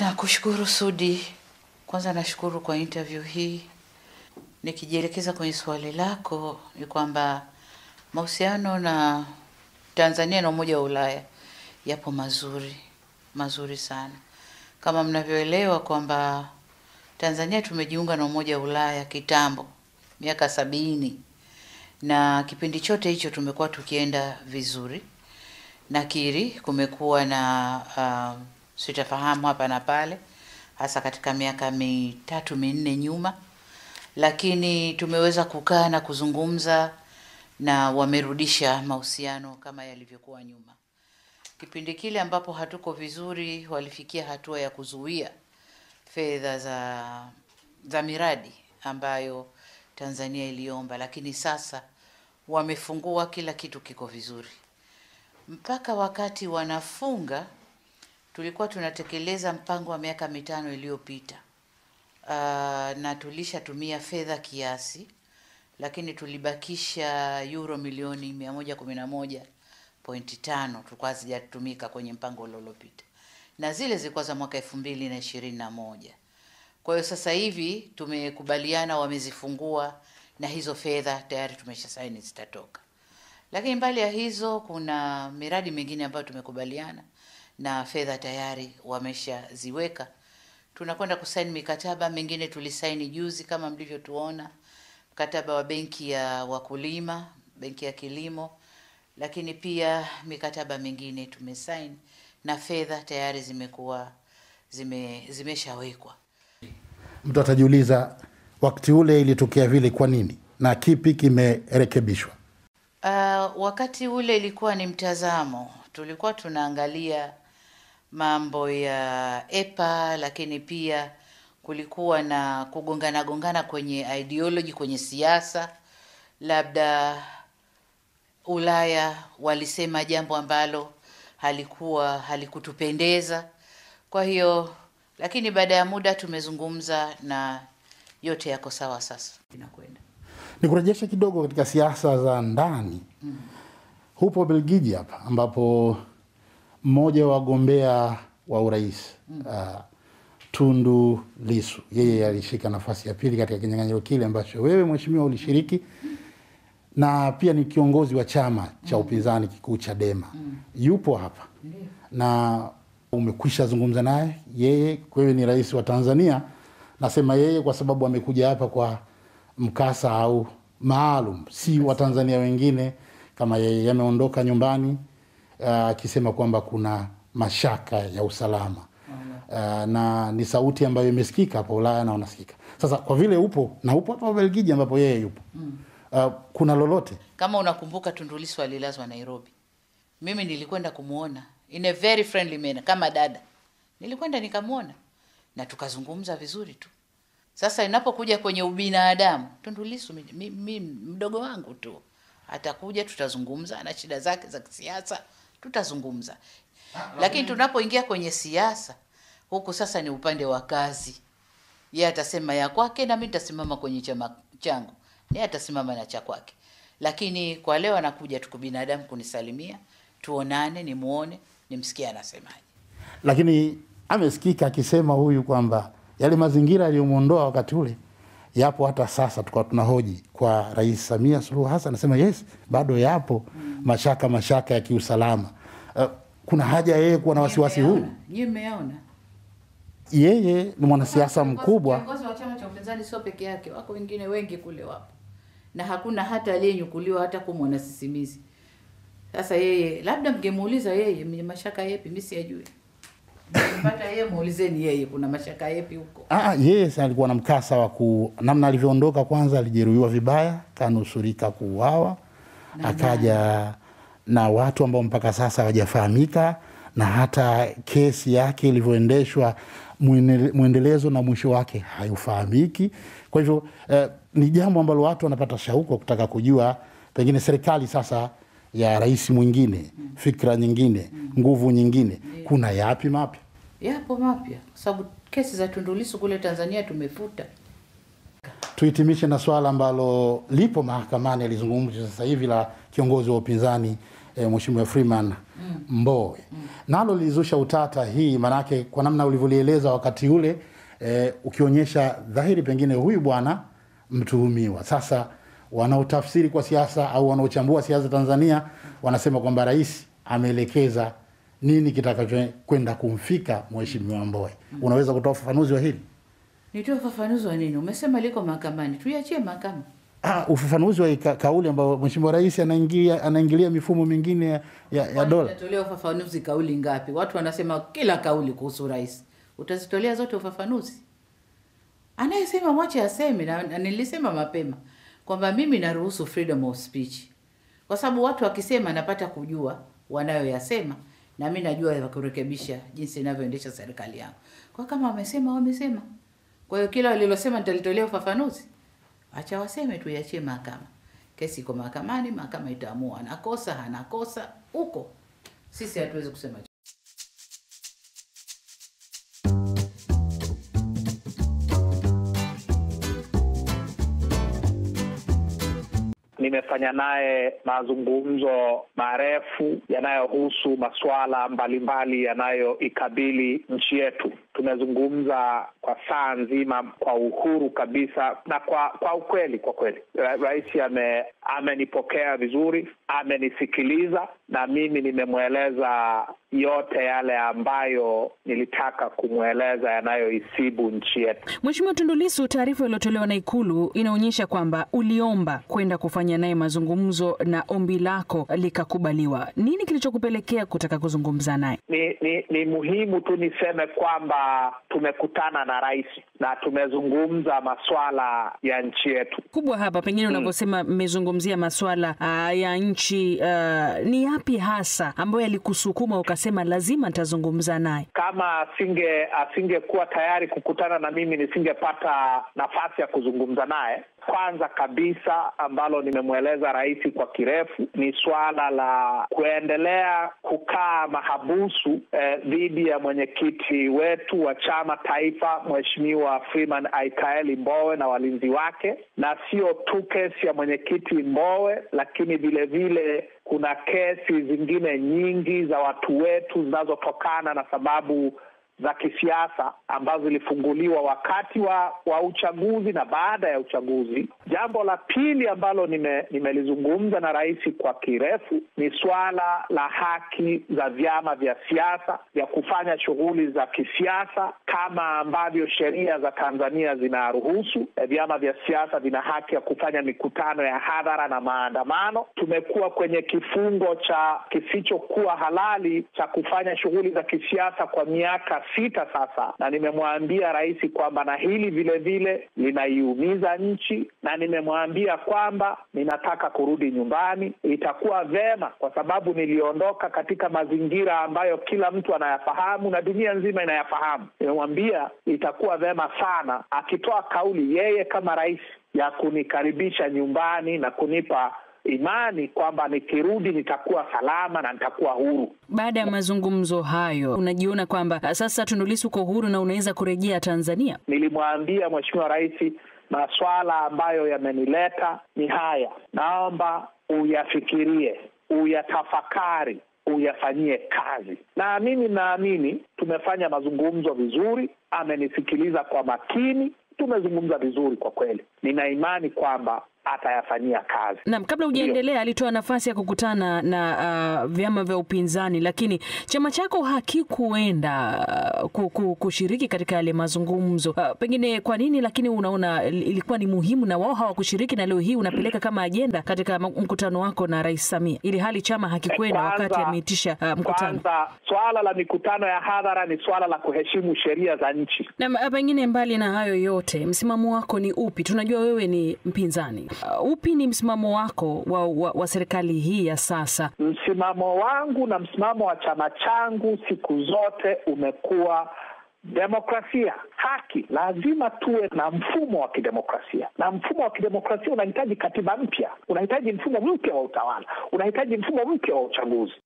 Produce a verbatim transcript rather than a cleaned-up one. Na kushukuru Sudi, kwanza nashukuru kwa interview hii. Nikijielekeza kwenye swali lako, ni kwamba mahusiano na Tanzania na Umoja wa Ulaya yapo mazuri, mazuri sana. Kama mnavyoelewa kwamba Tanzania tumejiunga na Umoja wa Ulaya kitambo, miaka sabini. Na kipindi chote hicho tumekuwa tukienda vizuri. Nakiri kumekuwa na uh, sitafahamu hapa na pale, hasa katika miaka mitatu minne nyuma, lakini tumeweza kukaa na kuzungumza na wamerudisha mahusiano kama yalivyokuwa nyuma. Kipindi kile ambapo hatuko vizuri walifikia hatua ya kuzuia fedha za za miradi ambayo Tanzania iliomba, lakini sasa wamefungua, kila kitu kiko vizuri. Mpaka wakati wanafunga tulikuwa tunatekeleza mpango wa miaka mitano iliyopita. Uh, na tulishatumia fedha kiasi, lakini tulibakisha euro milioni mia moja kumi na moja nukta tano tulikuwa hazijatumika kwenye mpango uliopita. Na zile zilikuwa za mwaka elfu mbili na ishirini na moja. Kwa hiyo sasa hivi tumekubaliana, wamezifungua, na hizo fedha tayari tumeshasaini zitatoka. Lakini mbali ya hizo kuna miradi mingine ambayo tumekubaliana na fedha tayari wameshaziweka. Tunakwenda kusaini mikataba mingine, tulisaini juzi kama mlivyotuona, mkataba wa benki ya wakulima, benki ya kilimo, lakini pia mikataba mingine tumesaini na fedha tayari zimekuwa zime zimeshawekwa. Mtu atajiuliza wakati ule ilitokea vile kwa nini na kipi kimerekebishwa? Uh, wakati ule ilikuwa ni mtazamo, tulikuwa tunaangalia mambo ya E P A, lakini pia kulikuwa na kugongana gongana kwenye ideology, kwenye siasa. Labda Ulaya walisema jambo ambalo halikuwa halikutupendeza. Kwa hiyo, lakini baada ya muda tumezungumza na yote yako sawa sasa. Inakwenda. Nikurejesha kidogo katika siasa za ndani. Mm. Hupo Ubelgiji hapa ambapo mmoja wa wagombea wa urais mm. uh, Tundu Lissu, yeye alishika nafasi ya pili katika kinyang'anyiro kile ambacho wewe mheshimiwa ulishiriki, mm. na pia ni kiongozi wa chama cha upinzani kikuu Chadema. Mm. Yupo hapa. Mm. Na umekwisha zungumza naye, yeye kwewe ni rais wa Tanzania. Nasema yeye kwa sababu amekuja hapa kwa mkasa au maalum, si wa Tanzania wengine kama yeye. Ameondoka nyumbani akisema uh, kwamba kuna mashaka ya usalama. Uh, na ni sauti ambayo imesikika hapa Ulaya na unasikika. Sasa kwa vile upo na upo hapa Ubelgiji ambapo yeye yupo. Mm. Uh, kuna lolote? Kama unakumbuka Tundu Lissu alilazwa Nairobi. Mimi nilikwenda kumuona in a very friendly manner kama dada. Nilikwenda nikamuona na tukazungumza vizuri tu. Sasa inapokuja kwenye ubinadamu, Tundu Lissu mimi mdogo wangu tu. Atakuja tutazungumza na shida zake za kisiasa, tutazungumza. Lakini tunapoingia kwenye siasa, huku sasa ni upande wa kazi. Yeye atasema ya kwake na mimi nitasimama kwenye chama changu. Yeye atasimama na cha kwake. Lakini kwa leo anakuja tu kubinadamu kunisalimia, tuonane, nimuone, nimsikie anasemaje. Lakini amesikika akisema huyu kwamba yale mazingira aliyomuondoa wakati ule yapo hata sasa. Tukao tunahoji kwa Rais Samia Suluhu Hassan, anasema yes, bado yapo mm. mashaka mashaka ya kiusalama. Uh, kuna haja yeye kuwa na wasiwasi huu? Nyinyi mmeona. Yeye ni mwanasiasa mkubwa. Viongozi wa chama cha upinzani sio peke yake, wako wengine wengi kule wapo. Na hakuna hata aliyenyukuliwa hata kumwona sisimizi. Sasa yeye labda mngemuuliza yeye mwenye mashaka yapi, mimi sijui. Mpata yeye muulizeni yeye kuna mashaka yapi huko. Ah, yeye sana alikuwa na mkasa wa ku namna alivyoondoka. Kwanza alijeruhiwa vibaya, kanusurika kuuawa, akaja na, na watu ambao mpaka sasa hawajafahamika, na hata kesi yake ilivyoendeshwa muendelezo na mwisho wake haufahamiki. Kwa hivyo eh, ni jambo ambalo watu wanapata shauku kutaka kujua pengine serikali sasa ya rais mwingine, mm. fikra nyingine, mm. nguvu nyingine, yeah. kuna yapi mapya? Yapo mapya, sababu kesi za Tundu Lissu kule Tanzania tumefuta. Tuhitimishe na swala ambalo lipo mahakamani, alizungumzwa sasa hivi la kiongozi wa upinzani e, Mheshimiwa Freeman Mbowe. Nalo lilizusha utata hii, manake kwa namna ulivyolieleza wakati ule, e, ukionyesha dhahiri pengine huyu bwana mtuhumiwa. Sasa wanaotafsiri kwa siasa au wanaochambua siasa Tanzania wanasema kwamba rais ameelekeza nini kitakachokwenda kumfika Mheshimiwa Mbowe. Unaweza kutoa ufafanuzi wa hili? Nitoa ufafanuzi wa nini? Umesema liko mahakamani, tuiachie mahakama. Ah, ufafanuzi wa kauli ambayo Mheshimiwa Rais anaingia anaingilia mifumo mingine ya ya, ya dola. Unatolea ufafanuzi kauli ngapi? Watu wanasema kila kauli kuhusu rais. Utazitolea zote ufafanuzi? Anayesema mwache aseme, na nilisema mapema kwamba mimi naruhusu freedom of speech. Kwa sababu watu wakisema napata kujua wanayoyasema, na mimi najua yakurekebisha jinsi inavyoendesha serikali yangu. Kwa kama wamesema wamesema. Kwa hiyo kila walilosema nitalitolea ufafanuzi. Acha waseme, tuiachie mahakama. Kesi iko mahakamani, mahakama itaamua anakosa hanakosa huko. Sisi hatuwezi kusema. Nimefanya naye mazungumzo marefu yanayohusu masuala mbalimbali yanayoikabili nchi yetu. Tumezungumza kwa saa nzima kwa uhuru kabisa na kwa kwa ukweli. Kwa kweli rais ame amenipokea vizuri, amenisikiliza, na mimi nimemueleza yote yale ambayo nilitaka kumweleza yanayoisibu nchi yetu. Mheshimiwa Tundu Lissu, taarifa iliyotolewa na Ikulu inaonyesha kwamba uliomba kwenda kufanya naye mazungumzo na ombi lako likakubaliwa. Nini kilichokupelekea kutaka kuzungumza naye? Ni, ni ni muhimu tu niseme kwamba tumekutana na rais na tumezungumza masuala ya nchi yetu. Kubwa hapa pengine hmm. unaposema mmezungumzia masuala uh, ya nchi uh, ni yapi hasa ambayo yalikusukuma ukasema lazima nitazungumza naye? Kama asinge asingekuwa tayari kukutana na mimi nisingepata nafasi ya kuzungumza naye. Kwanza kabisa ambalo nimemueleza rais kwa kirefu ni swala la kuendelea kukaa mahabusu dhidi eh, ya mwenyekiti wetu wa chama taifa Mheshimiwa Freeman Aikaeli Mbowe na walinzi wake, na sio tu kesi ya mwenyekiti Mbowe, lakini vile vile kuna kesi zingine nyingi za watu wetu zinazotokana na sababu za kisiasa ambazo zilifunguliwa wakati wa, wa uchaguzi na baada ya uchaguzi. Jambo la pili ambalo nime, nimelizungumza na rais kwa kirefu ni swala la haki za vyama vya siasa ya kufanya shughuli za kisiasa kama ambavyo sheria za Tanzania zinaruhusu. Vyama vya siasa vina haki ya kufanya mikutano ya hadhara na maandamano. Tumekuwa kwenye kifungo cha kisichokuwa halali cha kufanya shughuli za kisiasa kwa miaka sita sasa, na nimemwambia rais kwamba na hili vile vile linaiumiza nchi, na nimemwambia kwamba ninataka kurudi nyumbani. Itakuwa vema kwa sababu niliondoka katika mazingira ambayo kila mtu anayafahamu na dunia nzima inayafahamu. Nimemwambia itakuwa vema sana akitoa kauli yeye kama rais ya kunikaribisha nyumbani na kunipa imani kwamba nikirudi nitakuwa salama na nitakuwa huru. Baada ya mazungumzo hayo, unajiona kwamba sasa Tundu Lissu uko huru na unaweza kurejea Tanzania? Nilimwambia Mheshimiwa Rais, maswala ambayo yamenileta ni haya. Naomba uyafikirie, uyatafakari, uyafanyie kazi. Na mimi naamini tumefanya mazungumzo vizuri, amenisikiliza kwa makini, tumezungumza vizuri kwa kweli. Nina imani kwamba atayafanyia kazi. Naam, kabla hujaendelea, alitoa nafasi ya kukutana na uh, vyama vya upinzani, lakini chama chako hakikuenda uh, kushiriki katika yale mazungumzo. Uh, pengine kwa nini, lakini unaona ilikuwa ni muhimu na wao hawakushiriki, na leo hii unapeleka kama ajenda katika mkutano wako na Rais Samia, ili hali chama hakikwenda wakati ameitisha uh, mkutano? Kwanza, swala la mikutano ya hadhara ni swala la kuheshimu sheria za nchi. Na pengine mbali na hayo yote, msimamo wako ni upi? Tunajua wewe ni mpinzani. Uh, upi ni msimamo wako wa, wa, wa serikali hii ya sasa? Msimamo wangu na msimamo wa chama changu siku zote umekuwa demokrasia, haki. Lazima tuwe na mfumo wa kidemokrasia. Na mfumo wa kidemokrasia unahitaji katiba mpya, unahitaji mfumo mpya wa utawala, unahitaji mfumo mpya wa uchaguzi.